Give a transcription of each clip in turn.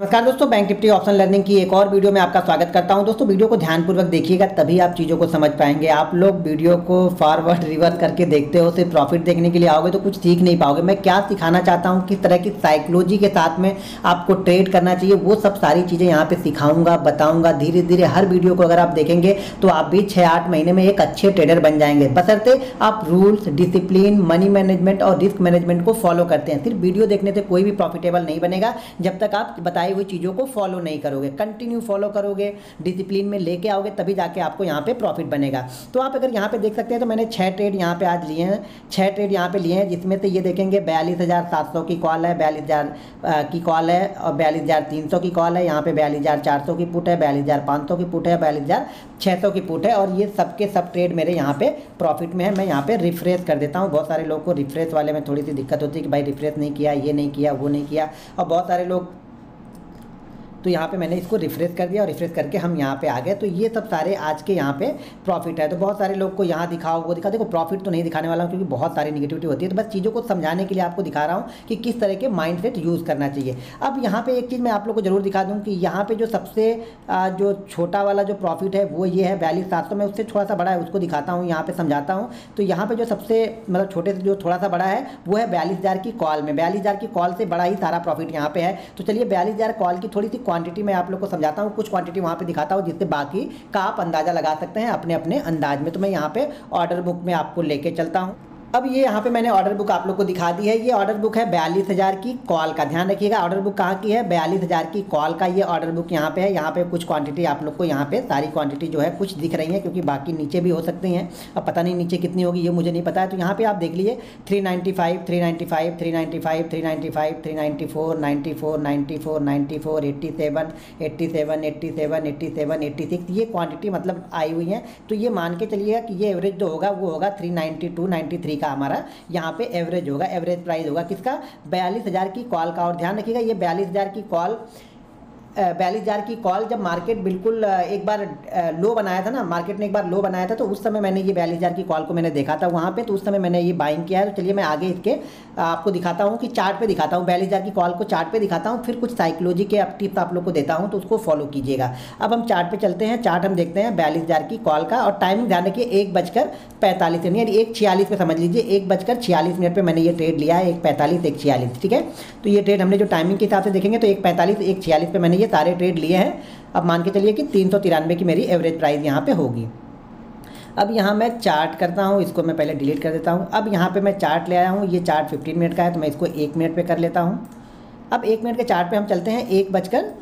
नमस्कार दोस्तों, bank Nifty option learning की एक और वीडियो में आपका स्वागत करता हूं। दोस्तों वीडियो को ध्यानपूर्वक देखिएगा, तभी आप चीज़ों को समझ पाएंगे। आप लोग वीडियो को फॉरवर्ड रिवर्स करके देखते हो, सिर्फ प्रॉफिट देखने के लिए आओगे तो कुछ सीख नहीं पाओगे। मैं क्या सिखाना चाहता हूं, किस तरह की साइकोलॉजी के साथ में आपको ट्रेड करना चाहिए, वो सब सारी चीज़ें यहाँ पर सिखाऊँगा, बताऊँगा। धीरे धीरे हर वीडियो को अगर आप देखेंगे तो आप भी 6-8 महीने में एक अच्छे ट्रेडर बन जाएंगे, बशर्ते आप रूल्स, डिसिप्लिन, मनी मैनेजमेंट और रिस्क मैनेजमेंट को फॉलो करते हैं। सिर्फ वीडियो देखने से कोई भी प्रॉफिटेबल नहीं बनेगा जब तक आप हुई चीजों को फॉलो नहीं करोगे, कंटिन्यू फॉलो करोगे, डिसिप्लिन में लेके आओगे, तभी जाके आपको यहाँ पे प्रॉफिट बनेगा। तो आप अगर यहाँ पे देख सकते हैं, तो मैंने 6 ट्रेड यहाँ पे आज लिए हैं, 6 ट्रेड यहाँ पे लिए हैं, जिसमें से ये देखेंगे 42,700 की कॉल है, 42,000 की कॉल है और 42,300 की कॉल है, यहाँ पे 42,400 की पुट है, 42,500 की पुट है, 42,600 की पुट है। और ये सबके सब ट्रेड मेरे यहाँ पे प्रॉफिट में है। मैं यहाँ पे रिफ्रेश कर देता हूँ। बहुत सारे लोग को रिफ्रेश वाले में थोड़ी सी दिक्कत होती है कि भाई रिफ्रेश नहीं किया, ये नहीं किया, वो नहीं किया, और बहुत सारे लोग, तो यहाँ पे मैंने इसको रिफ्रेश कर दिया और रिफ्रेश करके हम यहाँ पे आ गए। तो ये सब सारे आज के यहाँ पे प्रॉफिट है। तो बहुत सारे लोग को यहाँ दिखाओ, वो दिखा, देखो प्रॉफिट तो नहीं दिखाने वाला हूँ क्योंकि बहुत सारी निगेटिविटी होती है। तो बस चीज़ों को समझाने के लिए आपको दिखा रहा हूँ कि किस तरह के माइंड सेट यूज़ करना चाहिए। अब यहाँ पर एक चीज़ मैं आप लोग को जरूर दिखा दूँ कि यहाँ पर जो सबसे जो छोटा वाला जो प्रॉफिट है वो ये है 42,700 में, उससे थोड़ा सा बड़ा है, उसको दिखाता हूँ, यहाँ पर समझाता हूँ। तो यहाँ पर जो सबसे मतलब छोटे से जो थोड़ा सा बड़ा है वो है 42,000 की कॉल में। 42,000 की कॉल से बड़ा ही सारा प्रॉफिट यहाँ पे है। तो चलिए 42,000 कॉल की थोड़ी सी क्वांटिटी मैं आप लोग को समझाता हूँ, कुछ क्वांटिटी वहाँ पे दिखाता हूँ, जिससे बाकी का आप अंदाज़ा लगा सकते हैं अपने अपने अंदाज में। तो मैं यहाँ पे ऑर्डर बुक में आपको लेके चलता हूँ। अब ये यहाँ पे मैंने ऑर्डर बुक आप लोग को दिखा दी है। ये ऑर्डर बुक है 42,000 की कॉल का। ध्यान रखिएगा, ऑर्डर बुक कहाँ की है, 42,000 की कॉल का। ये ऑर्डर बुक यहाँ पे है। यहाँ पे कुछ क्वांटिटी आप लोग को, यहाँ पे सारी क्वांटिटी जो है कुछ दिख रही है, क्योंकि बाकी नीचे भी हो सकती हैं। अब पता नहीं नीचे कितनी होगी, ये मुझे नहीं पता है। तो यहाँ पर आप देख लीजिए 395, 395, 395, 395, 394, 94, 94, 94, 87, 87, 87, 87, 86, ये क्वान्टिटी मतलब आई हुई है। तो ये मान के चलिएगा कि ये एवरेज जो होगा वो होगा 392, 93 का हमारा यहाँ पे एवरेज होगा, एवरेज प्राइस होगा किसका, 42,000 की कॉल का। और ध्यान रखिएगा ये 42,000 की कॉल, 42,000 की कॉल जब मार्केट बिल्कुल एक बार लो बनाया था ना, मार्केट ने एक बार लो बनाया था, तो उस समय मैंने ये 42,000 की कॉल को मैंने देखा था वहाँ पे, तो उस समय मैंने ये बाइंग किया है। तो चलिए मैं आगे इसके आपको दिखाता हूँ कि चार्ट पे दिखाता हूँ, 42,000 की कॉल को चार्ट पे दिखाता हूँ, फिर कुछ साइकोलॉजी के टिप्स आप लोग को देता हूँ, तो उसको फॉलो कीजिएगा। अब हम चार्ट पर चलते हैं, चार्ट हम देखते हैं 42,000 की कॉल का। और टाइमिंग ध्यान रखिए 1:45 यानी 1:46 पे समझ लीजिए, 1:46 पे मैंने ये ट्रेड लिया है, 1:45, 1:46, ठीक है। तो ये ट्रेड हमने जो टाइमिंग के हिसाब से देखेंगे तो 1:45, 1:46 पे मैंने ये सारे ट्रेड लिए हैं। अब मान के चलिए कि 393 की मेरी एवरेज प्राइस यहाँ पे होगी। अब यहाँ मैं चार्ट करता हूँ, इसको मैं पहले डिलीट कर देता हूँ। अब यहाँ पे मैं चार्ट ले आया हूँ, ये चार्ट 15 मिनट का है, तो मैं इसको 1 मिनट पे कर लेता हूँ। अब 1 मिनट के चार्ट पे हम चलते हैं 1:46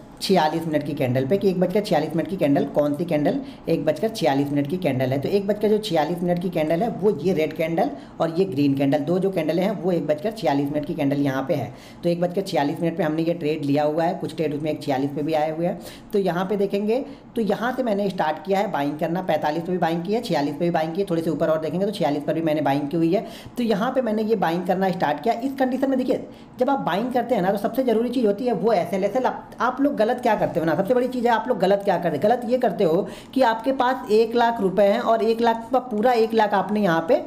की कैंडल पे, कि 1:46 की कैंडल, कौन सी कैंडल, 1:46 की कैंडल है। तो 1:46 की कैंडल है वो ये रेड कैंडल और ये ग्रीन कैंडल, दो जो कैंडलें हैं वो 1:46 की कैंडल यहाँ पे है। तो 1:46 पे हमने ये ट्रेड लिया हुआ है, कुछ ट्रेड उसमें 1:46 पे भी आए हुए हैं। तो यहाँ पे देखेंगे तो यहाँ से मैंने स्टार्ट किया है बाइंग करना, 45 पे भी बाइंग की है, 46 पे भी बाइंग की है, थोड़ी से ऊपर और देखेंगे तो 46 पर भी मैंने बाइंग की हुई है। तो यहाँ पर मैंने ये बाइंग करना स्टार्ट किया। इस कंडीशन में देखिए, जब आप बाइंग करते हैं ना, तो सबसे जरूरी चीज़ होती है वो SL। आप लोग गलत क्या करते हो ना, सबसे बड़ी चीज़ है आप लोग गलत क्या करते हो, गलत ये करते हो कि आपके पास 1 लाख रुपए हैं और 1 लाख का पूरा 1 लाख आपने यहाँ पे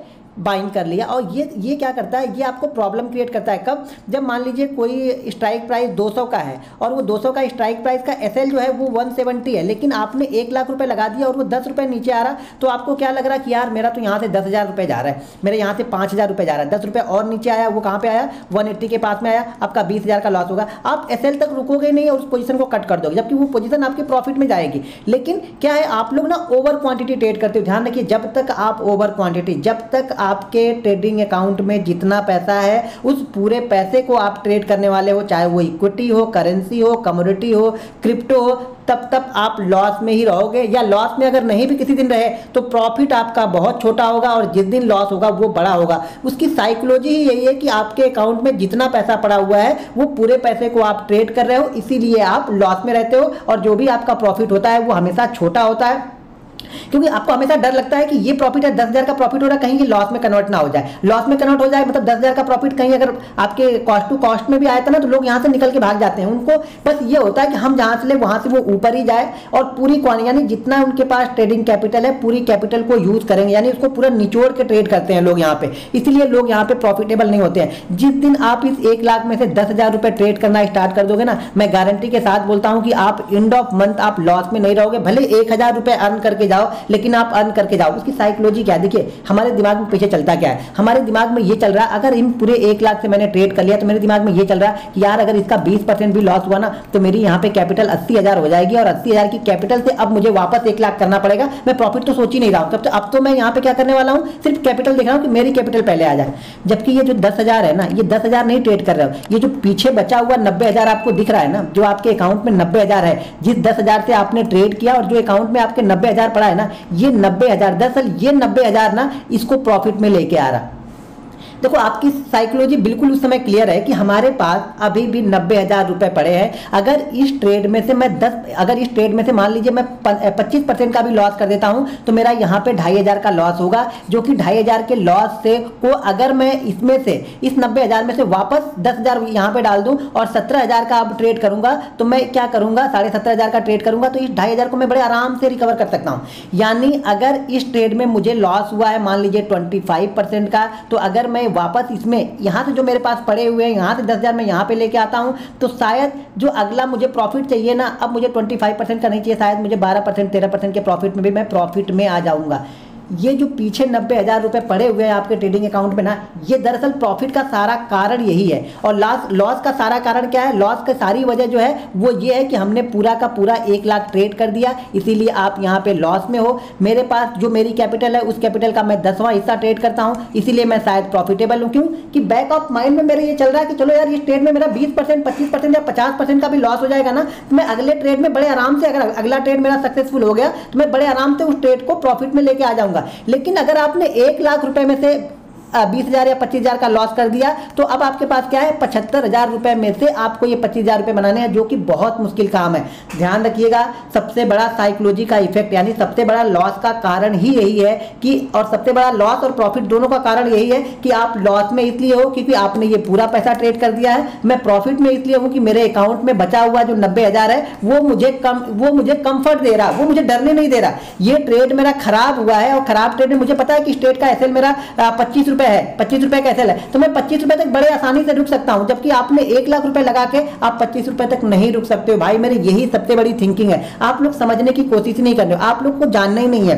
बाइंग कर लिया। और ये क्या करता है, ये आपको प्रॉब्लम क्रिएट करता है। कब, जब मान लीजिए कोई स्ट्राइक प्राइस 200 का है और वो 200 का स्ट्राइक प्राइस का SL जो है वो 170 है, लेकिन आपने 1 लाख रुपए लगा दिया और वो 10 रुपये नीचे आ रहा, तो आपको क्या लग रहा कि यार मेरा तो यहाँ से 10,000 रुपये जा रहा है, मेरे यहाँ से 5,000 रुपये जा रहा है, 10 रुपये और नीचे आया, वो कहाँ पर आया, 180 के पास में आया, आपका 20,000 का लॉस होगा। आप SL तक रुकोगे नहीं और उस पोजीशन को कट कर दोगे, जबकि वो पोजीशन आपके प्रॉफिट में जाएगी। लेकिन क्या है, आप लोग ना ओवर क्वांटिटी ट्रेड करते हो। ध्यान रखिए, जब तक आप ओवर क्वांटिटी, जब तक आपके ट्रेडिंग अकाउंट में जितना पैसा है उस पूरे पैसे को आप ट्रेड करने वाले हो, चाहे वो इक्विटी हो, करेंसी हो, कमोडिटी हो, क्रिप्टो हो, तब तक आप लॉस में ही रहोगे। या लॉस में अगर नहीं भी किसी दिन रहे तो प्रॉफिट आपका बहुत छोटा होगा और जिस दिन लॉस होगा वो बड़ा होगा। उसकी साइकोलॉजी ही यही है कि आपके अकाउंट में जितना पैसा पड़ा हुआ है वो पूरे पैसे को आप ट्रेड कर रहे हो, इसीलिए आप लॉस में रहते हो और जो भी आपका प्रॉफिट होता है वो हमेशा छोटा होता है। क्योंकि आपको हमेशा डर लगता है कि ये प्रॉफिट है 10,000 का प्रॉफिट हो रहा है, कहीं ये लॉस में कन्वर्ट ना हो जाए। लॉस में कन्वर्ट हो जाए मतलब 10,000 का प्रॉफिट कहीं अगर आपके कॉस्ट टू कॉस्ट में भी आया था ना, तो लोग यहाँ से निकल के भाग जाते हैं। उनको बस ये होता है कि हम जहाँ से ले वहाँ से वो ऊपर ही जाए और पूरी क्वांटिटी यानी जितना उनके पास ट्रेडिंग कैपिटल है पूरी कैपिटल को यूज करेंगे, यानी उसको पूरा निचोड़ के ट्रेड करते हैं लोग यहाँ पे, इसलिए लोग यहाँ पे प्रॉफिटेबल नहीं होते हैं। जिस दिन आप इस 1 लाख में से 10,000 रुपये ट्रेड करना स्टार्ट कर दोगे ना, मैं गारंटी के साथ बोलता हूँ कि आप एंड ऑफ मंथ आप लॉस में नहीं रहोगे। भले 1,000 रुपये अर्न करके जाओ, लेकिन आप अर्न करके जाओ। उसकी साइकोलॉजी क्या है? देखिए हमारे दिमाग में पीछे चलता क्या है, हमारे दिमाग में ये चल रहा है अगर इन पूरे 1 लाख से मैंने ट्रेड कर लिया तो मेरे दिमाग में ये चल रहा है कि यार अगर इसका 20% भी लॉस हुआ ना तो मेरी यहाँ पे कैपिटल 80,000 हो जाएगी और 80,000 की कैपिटल से अब मुझे वापस 1 लाख करना पड़ेगा। मैं प्रॉफिट तो सोच ही नहीं रहा हूँ, तब तो अब तो मैं यहाँ पे क्या करने वाला हूँ, सिर्फ कैपिटल देख रहा हूँ कि मेरी कैपिटल पहले आ जाए। जबकि ये जो 10,000 है ना, ये 10,000 नहीं ट्रेड कर रहे हो, ये जो पीछे बचा हुआ 90,000 आपको दिख रहा है ना, जो आपके अकाउंट में 90,000 है, जिस 10,000 से आपने ट्रेड किया और जो अकाउंट में आपके 90,000 पड़ा है ना, ये 90,000 दरअसल ये 90,000 ना इसको प्रॉफिट में लेके आ रहा। देखो आपकी साइकोलॉजी बिल्कुल उस समय क्लियर है कि हमारे पास अभी भी 90,000 रुपये पड़े हैं। अगर इस ट्रेड में से अगर इस ट्रेड में से मान लीजिए मैं 25% का भी लॉस कर देता हूं तो मेरा यहाँ पे 2,500 का लॉस होगा, जो कि 2,500 के लॉस से को अगर मैं इसमें से इस 90,000 में से वापस 10,000 यहाँ पे डाल दूँ और 17,000 का अब ट्रेड करूँगा तो मैं क्या करूँगा, 17,500 का ट्रेड करूँगा तो इस 2,500 को मैं बड़े आराम से रिकवर कर सकता हूँ। यानी अगर इस ट्रेड में मुझे लॉस हुआ है मान लीजिए 25% का, तो अगर मैं वापस इसमें यहाँ से जो मेरे पास पड़े हुए हैं यहाँ से 10,000 मैं यहाँ पे लेके आता हूँ तो शायद जो अगला मुझे प्रॉफिट चाहिए ना, अब मुझे 25% का नहीं चाहिए, शायद मुझे 12% 13% के प्रॉफिट में भी मैं प्रॉफिट में आ जाऊँगा। ये जो पीछे 90,000 रुपये पड़े हुए हैं आपके ट्रेडिंग अकाउंट में ना, ये दरअसल प्रॉफिट का सारा कारण यही है। और लॉस का सारा कारण क्या है, लॉस का सारी वजह जो है वो ये है कि हमने पूरा का पूरा 1 लाख ट्रेड कर दिया, इसीलिए आप यहाँ पे लॉस में हो। मेरे पास जो मेरी कैपिटल है उस कैपिटल का मैं 10वां हिस्सा ट्रेड करता हूँ, इसीलिए मैं शायद प्रॉफिटेबल हूँ। क्यों कि बैक ऑफ माइंड में मेरे ये चल रहा है कि चलो यार इस ट्रेड में मेरा 20% 25% या 50% का भी लॉस हो जाएगा ना, तो मैं अगले ट्रेड में बड़े आराम से, अगर अगला ट्रेड मेरा सक्सेसफुल हो गया तो मैं बड़े आराम से उस ट्रेड को प्रॉफिट में लेके आ जाऊँगा। लेकिन अगर आपने 1 लाख रुपए में से 20,000 या 25,000 का लॉस कर दिया तो अब आपके पास क्या है, 75,000 रुपये में से आपको ये 25,000 रुपये बनाने हैं, जो कि बहुत मुश्किल काम है। ध्यान रखिएगा, सबसे बड़ा साइकोलॉजी का इफेक्ट यानी सबसे बड़ा लॉस का कारण ही यही है कि, और सबसे बड़ा लॉस और प्रॉफिट दोनों का कारण यही है कि आप लॉस में इसलिए हो क्योंकि आपने ये पूरा पैसा ट्रेड कर दिया है। मैं प्रॉफिट में इसलिए हूँ कि मेरे अकाउंट में बचा हुआ जो 90,000 है वो मुझे कम्फर्ट दे रहा, वो मुझे डरने नहीं दे रहा। ये ट्रेड मेरा खराब हुआ है और खराब ट्रेड में मुझे पता है कि इस ट्रेड का एसएल मेरा 25 रुपये है, 25 रुपए कैसे ले, तो मैं 25 रुपए तक बड़े आसानी से रुक सकता हूं। जबकि आपने 1 लाख रुपए लगा के आप 25 रुपए तक नहीं रुक सकते हो भाई मेरे, यही सबसे बड़ी थिंकिंग है। आप लोग समझने की कोशिश नहीं कर रहे हो, आप लोग को जानना ही नहीं है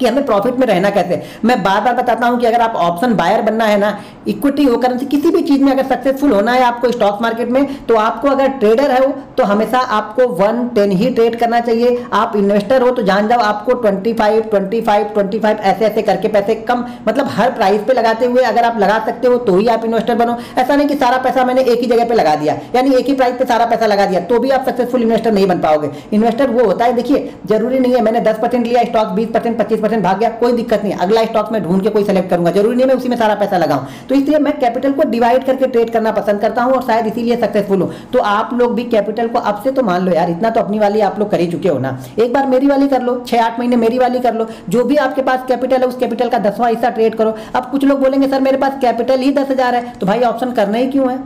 कि हमें प्रॉफिट में रहना कैसे। मैं बार बार बताता हूं कि अगर आप ऑप्शन बायर बनना है ना, इक्विटी हो करेंसी किसी भी चीज़ में अगर सक्सेसफुल होना है आपको स्टॉक मार्केट में, तो आपको अगर ट्रेडर है तो हमेशा आपको 1-10 ही ट्रेड करना चाहिए। आप इन्वेस्टर हो तो जान जाओ आपको 25 ऐसे करके पैसे कम, मतलब हर प्राइस पे लगाते हुए अगर आप लगा सकते हो तो ही आप इन्वेस्टर बनो। ऐसा नहीं कि सारा पैसा मैंने एक ही जगह पर लगा दिया, यानी एक ही प्राइस पर सारा पैसा लगा दिया, तो भी आप सक्सेसफुल इन्वेस्टर नहीं बन पाओगे। इन्वेस्टर वो होता है, देखिए जरूरी नहीं है मैंने 10% लिया स्टॉक, 20% 25% भाग गया, कोई दिक्कत नहीं, अगला स्टॉक में ढूंढ के कोई सेलेक्ट करूंगा, जरूरी नहीं मैं उसी में सारा पैसा लगाऊं। तो इसलिए मैं कैपिटल को डिवाइड करके ट्रेड करना पसंद करता हूं और शायद इसीलिए सक्सेसफुल हूं। तो आप लोग भी कैपिटल को अब से तो मान लो यार, इतना तो अपनी वाली आप लोग कर ही चुके हो ना, एक बार मेरी वाली कर लो, 6-8 महीने मेरी वाली कर लो, जो भी आपके पास कैपिटल है उस कैपिटल का 10वां हिस्सा ट्रेड करो। अब कुछ लोग बोलेंगे सर मेरे पास कैपिटल ही 10,000 है तो भाई ऑप्शन करना ही क्यों है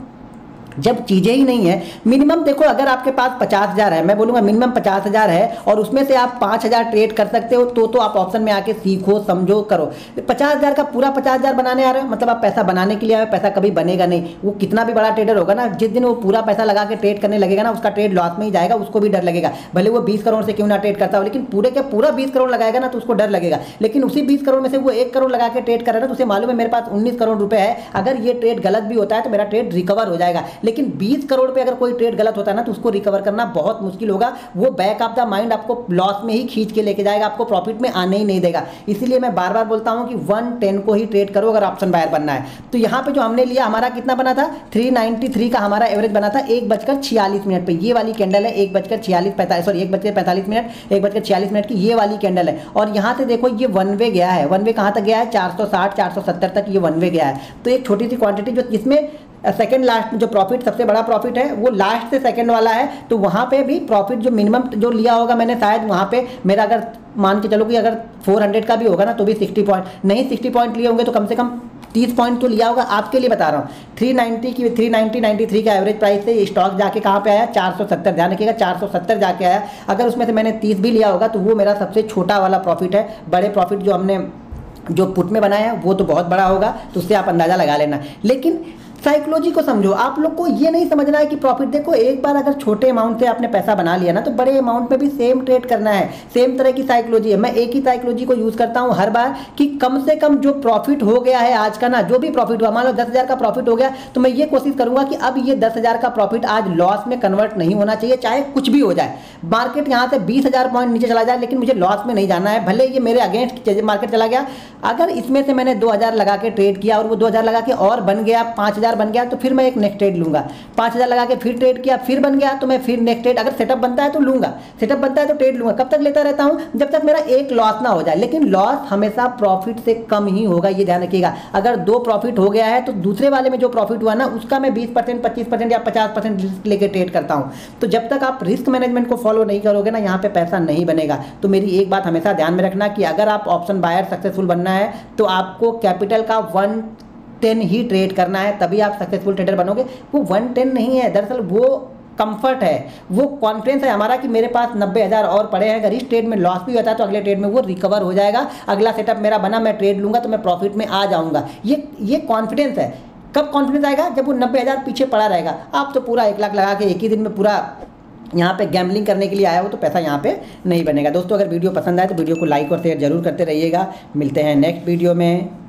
जब चीज़ें ही नहीं है। मिनिमम देखो अगर आपके पास 50,000 है, मैं बोलूँगा मिनिमम 50,000 है और उसमें से आप 5,000 ट्रेड कर सकते हो तो आप ऑप्शन में आके सीखो समझो करो। 50,000 का पूरा 50,000 बनाने आ रहे हो, मतलब आप पैसा बनाने के लिए आए, पैसा कभी बनेगा नहीं। वो कितना भी बड़ा ट्रेडर होगा ना, जिस दिन वो पूरा पैसा लगा के ट्रेड करने लगेगा ना, उसका ट्रेड लॉस में ही जाएगा, उसको भी डर लगेगा। भले वो 20 करोड़ से क्यों ना ट्रेड करता हो, लेकिन पूरे के पूरा 20 करोड़ लगाएगा ना तो उसको डर लगेगा। लेकिन उसी 20 करोड़ में से वो 1 करोड़ लगा के ट्रेड कर रहा है तो उसे मालूम है मेरे पास 19 करोड़ रुपये है, अगर ये ट्रेड गलत भी होता है तो मेरा ट्रेड रिकवर हो जाएगा। लेकिन 20 करोड़ पे अगर कोई ट्रेड गलत होता है ना तो उसको रिकवर करना बहुत मुश्किल होगा। वो बैक ऑफ द माइंड आपको लॉस में ही खींच के लेके जाएगा, आपको प्रॉफिट में आने ही नहीं देगा। इसीलिए मैं बार बार बोलता हूं कि 1-10 को ही ट्रेड करो अगर ऑप्शन बायर बनना है। तो यहाँ पे जो हमने लिया हमारा कितना बना था, 393 का हमारा एवरेज बना था 1:46 पर। ये वाली कैंडल है 1:46 की ये वाली कैंडल है। और यहाँ से देखो ये वन वे गया है, वन वे कहाँ तक गया है, 460-470 तक ये वन वे गया है। तो एक छोटी सी क्वांटिटी जो इसमें सेकंड लास्ट जो प्रॉफिट सबसे बड़ा प्रॉफिट है वो लास्ट से सेकंड वाला है, तो वहाँ पे भी प्रॉफिट जो मिनिमम जो लिया होगा मैंने, शायद वहाँ पे मेरा अगर मान के चलो कि अगर 400 का भी होगा ना तो भी 60 पॉइंट नहीं, 60 पॉइंट लिए होंगे तो कम से कम 30 पॉइंट तो लिया होगा। आपके लिए बता रहा हूँ 393 का एवरेज प्राइस से स्टॉक जाके कहाँ पे आया 470, ध्यान रखिएगा 470 जाके आया। अगर उसमें से मैंने 30 भी लिया होगा तो वो मेरा सबसे छोटा वाला प्रॉफिट है। बड़े प्रॉफिट जो हमने जो पुट में बनाया है वो तो बहुत बड़ा होगा, तो उससे आप अंदाज़ा लगा लेना। लेकिन साइकोलॉजी को समझो, आप लोग को ये नहीं समझना है कि प्रॉफिट, देखो एक बार अगर छोटे अमाउंट से आपने पैसा बना लिया ना तो बड़े अमाउंट में भी सेम ट्रेड करना है, सेम तरह की साइकोलॉजी है। मैं एक ही साइकोलॉजी को यूज़ करता हूँ हर बार कि कम से कम जो प्रॉफिट हो गया है आज का ना, जो भी प्रॉफिट हुआ, मान लो 10,000 का प्रॉफिट हो गया तो मैं ये कोशिश करूँगा कि अब ये 10,000 का प्रॉफिट आज लॉस में कन्वर्ट नहीं होना चाहिए, चाहे कुछ भी हो जाए। मार्केट यहाँ से 20,000 पॉइंट नीचे चला जाए लेकिन मुझे लॉस में नहीं जाना है, भले ये मेरे अगेंस्ट मार्केट चला गया। अगर इसमें से मैंने 2,000 लगा के ट्रेड किया और वो 2,000 लगा के और बन गया 5,000 बन गया तो फिर मैं एक नेक्स्ट ट्रेड लूंगा। 5,000 लगा के फिर ट्रेड किया, फिर बन गया तो मैं फिर नेक्स्ट ट्रेड, अगर सेटअप बनता है तो लूंगा, सेटअप बनता है तो ट्रेड लूंगा। कब तक लेता रहता हूं? जब तक मेरा एक लॉस ना हो जाए। लेकिन लॉस हमेशा प्रॉफिट से कम ही होगा, ये ध्यान रखिएगा। अगर 2 प्रॉफिट हो गया है तो दूसरे वाले में जो प्रॉफिट हुआ ना उसका मैं 20%, 25% या 50% रिस्क लेकर ट्रेड करता हूँ। तो जब तक आप रिस्क मैनेजमेंट को फॉलो नहीं करोगे ना यहाँ पे पैसा नहीं बनेगा। तो मेरी एक बात हमेशा ध्यान में रखना कि अगर आप ऑप्शन बायर सक्सेसफुल बनना है तो आपको कैपिटल का 1/10 ही ट्रेड करना है, तभी आप सक्सेसफुल ट्रेडर बनोगे। वो 1/10 नहीं है, दरअसल वो कंफर्ट है, वो कॉन्फिडेंस है हमारा कि मेरे पास 90,000 और पड़े हैं, अगर इस ट्रेड में लॉस भी होता है तो अगले ट्रेड में वो रिकवर हो जाएगा। अगला सेटअप मेरा बना, मैं ट्रेड लूंगा तो मैं प्रॉफिट में आ जाऊँगा। ये कॉन्फिडेंस है। कब कॉन्फिडेंस आएगा? जब वो 90,000 पीछे पड़ा रहेगा। आप तो पूरा 1 लाख लगा के एक ही दिन में पूरा यहाँ पे गैम्बलिंग करने के लिए आया हो तो पैसा यहाँ पे नहीं बनेगा। दोस्तों अगर वीडियो पसंद आए तो वीडियो को लाइक और शेयर जरूर करते रहिएगा। मिलते हैं नेक्स्ट वीडियो में।